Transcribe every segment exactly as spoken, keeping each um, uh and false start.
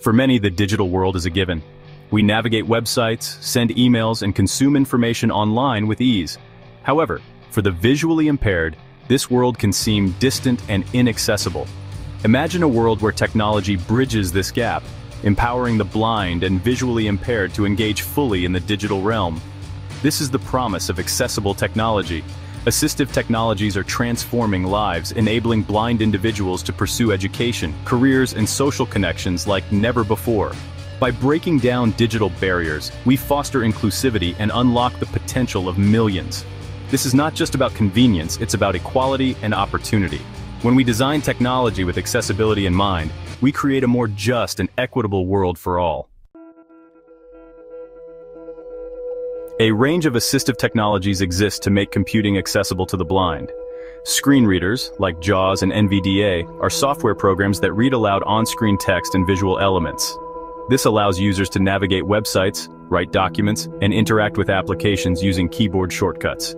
For many, the digital world is a given. We navigate websites, send emails, and consume information online with ease. However, for the visually impaired, this world can seem distant and inaccessible. Imagine a world where technology bridges this gap, empowering the blind and visually impaired to engage fully in the digital realm. This is the promise of accessible technology. Assistive technologies are transforming lives, enabling blind individuals to pursue education, careers, and social connections like never before. By breaking down digital barriers, we foster inclusivity and unlock the potential of millions. This is not just about convenience, it's about equality and opportunity. When we design technology with accessibility in mind, we create a more just and equitable world for all. A range of assistive technologies exist to make computing accessible to the blind. Screen readers, like JAWS and N V D A, are software programs that read aloud on-screen text and visual elements. This allows users to navigate websites, write documents, and interact with applications using keyboard shortcuts.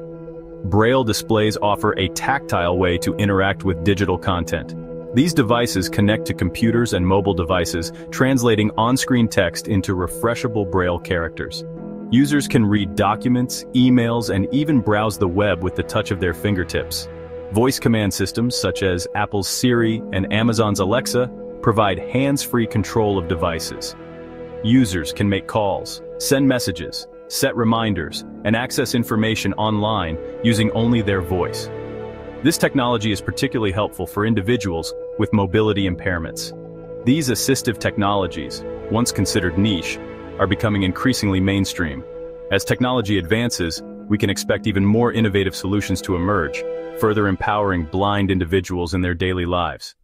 Braille displays offer a tactile way to interact with digital content. These devices connect to computers and mobile devices, translating on-screen text into refreshable Braille characters. Users can read documents, emails, and even browse the web with the touch of their fingertips. Voice command systems such as Apple's Siri and Amazon's Alexa provide hands-free control of devices. Users can make calls, send messages, set reminders, and access information online using only their voice. This technology is particularly helpful for individuals with mobility impairments. These assistive technologies, once considered niche, are becoming increasingly mainstream. As technology advances, we can expect even more innovative solutions to emerge, further empowering blind individuals in their daily lives.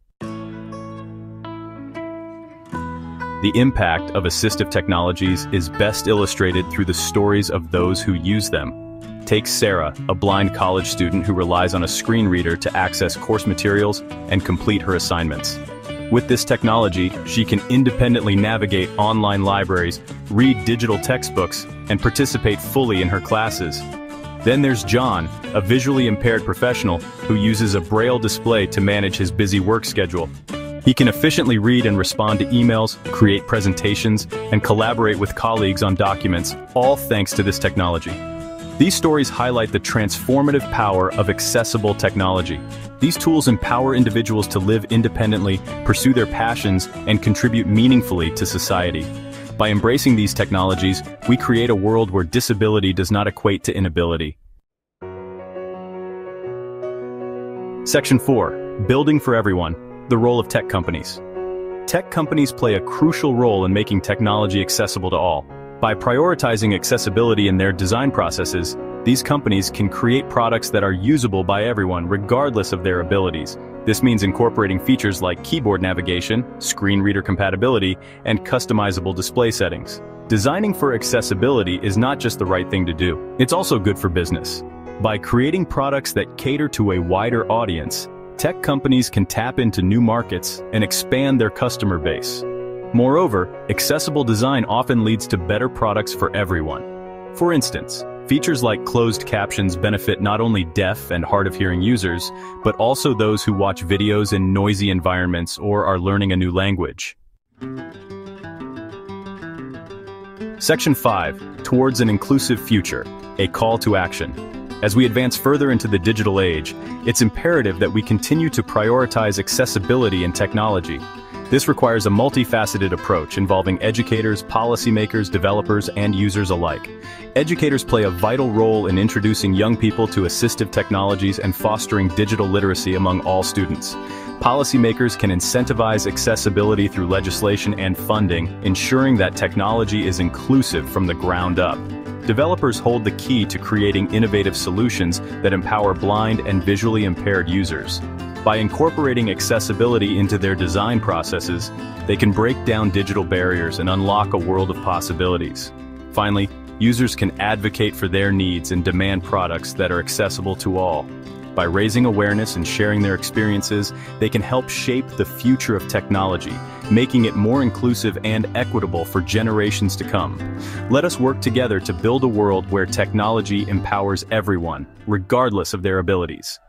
The impact of assistive technologies is best illustrated through the stories of those who use them. Take Sarah, a blind college student who relies on a screen reader to access course materials and complete her assignments. With this technology, she can independently navigate online libraries, read digital textbooks, and participate fully in her classes. Then there's John, a visually impaired professional who uses a Braille display to manage his busy work schedule. He can efficiently read and respond to emails, create presentations, and collaborate with colleagues on documents, all thanks to this technology. These stories highlight the transformative power of accessible technology. These tools empower individuals to live independently, pursue their passions, and contribute meaningfully to society. By embracing these technologies, we create a world where disability does not equate to inability. Section four. Building for everyone. The role of tech companies. Tech companies play a crucial role in making technology accessible to all. By prioritizing accessibility in their design processes, these companies can create products that are usable by everyone regardless of their abilities. This means incorporating features like keyboard navigation, screen reader compatibility, and customizable display settings. Designing for accessibility is not just the right thing to do, it's also good for business. By creating products that cater to a wider audience, tech companies can tap into new markets and expand their customer base. Moreover, accessible design often leads to better products for everyone. For instance, features like closed captions benefit not only deaf and hard of hearing users, but also those who watch videos in noisy environments or are learning a new language. Section five. Towards an inclusive future. A call to action. As we advance further into the digital age, it's imperative that we continue to prioritize accessibility in technology. This requires a multifaceted approach involving educators, policymakers, developers, and users alike. Educators play a vital role in introducing young people to assistive technologies and fostering digital literacy among all students. Policymakers can incentivize accessibility through legislation and funding, ensuring that technology is inclusive from the ground up. Developers hold the key to creating innovative solutions that empower blind and visually impaired users. By incorporating accessibility into their design processes, they can break down digital barriers and unlock a world of possibilities. Finally, users can advocate for their needs and demand products that are accessible to all. By raising awareness and sharing their experiences, they can help shape the future of technology, making it more inclusive and equitable for generations to come. Let us work together to build a world where technology empowers everyone, regardless of their abilities.